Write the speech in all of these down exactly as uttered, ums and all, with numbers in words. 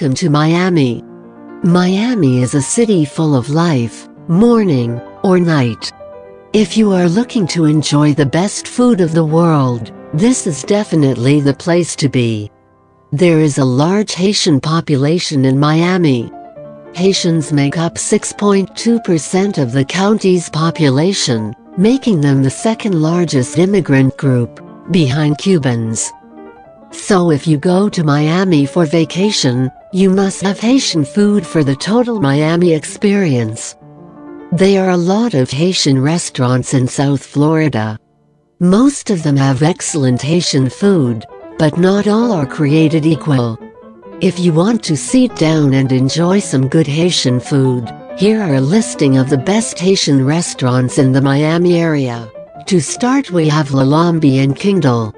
Welcome to Miami. Miami is a city full of life, morning or night. If you are looking to enjoy the best food of the world, this is definitely the place to be. There is a large Haitian population in Miami. Haitians make up six point two percent of the county's population, making them the second largest immigrant group, behind Cubans. So if you go to Miami for vacation, you must have Haitian food for the total Miami experience. There are a lot of Haitian restaurants in South Florida. Most of them have excellent Haitian food, but not all are created equal. If you want to sit down and enjoy some good Haitian food, here are a listing of the best Haitian restaurants in the Miami area. To start, we have Lalambi in Kindle.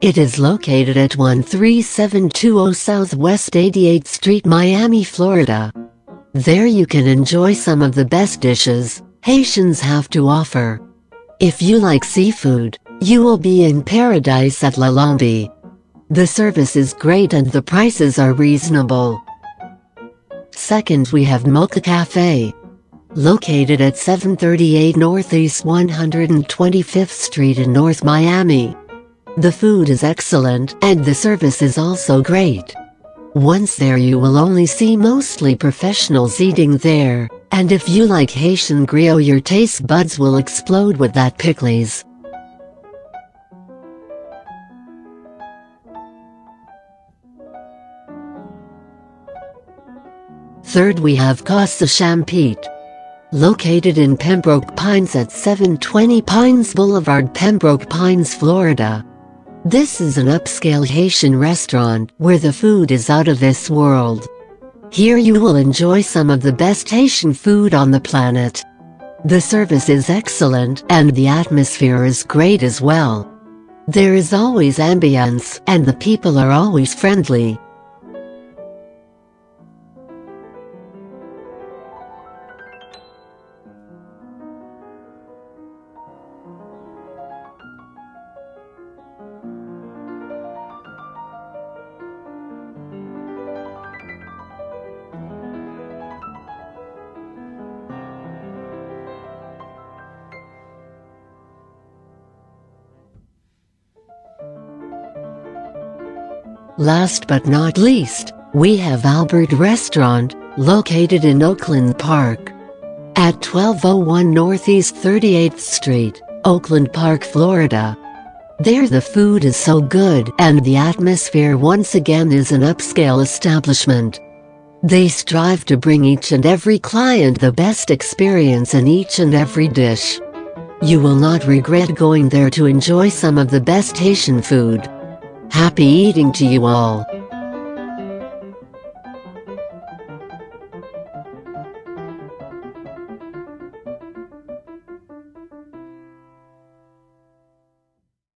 It is located at one three seven two zero Southwest eighty-eighth Street, Miami, Florida. There you can enjoy some of the best dishes Haitians have to offer. If you like seafood, you will be in paradise at Lalambi. The service is great and the prices are reasonable. Second, we have Mocha Cafe. Located at seven thirty-eight Northeast one hundred twenty-fifth Street in North Miami. The food is excellent and the service is also great. Once there, you will only see mostly professionals eating there, and if you like Haitian griot, your taste buds will explode with that pikliz. Third, we have Casa Champet. Located in Pembroke Pines at seven twenty Pines Boulevard, Pembroke Pines, Florida. This is an upscale Haitian restaurant where the food is out of this world. Here you will enjoy some of the best Haitian food on the planet. The service is excellent and the atmosphere is great as well. There is always ambience and the people are always friendly. Last but not least, we have Albert Restaurant, located in Oakland Park. At twelve oh one Northeast thirty-eighth Street, Oakland Park, Florida. There the food is so good and the atmosphere once again is an upscale establishment. They strive to bring each and every client the best experience in each and every dish. You will not regret going there to enjoy some of the best Haitian food. Happy eating to you all.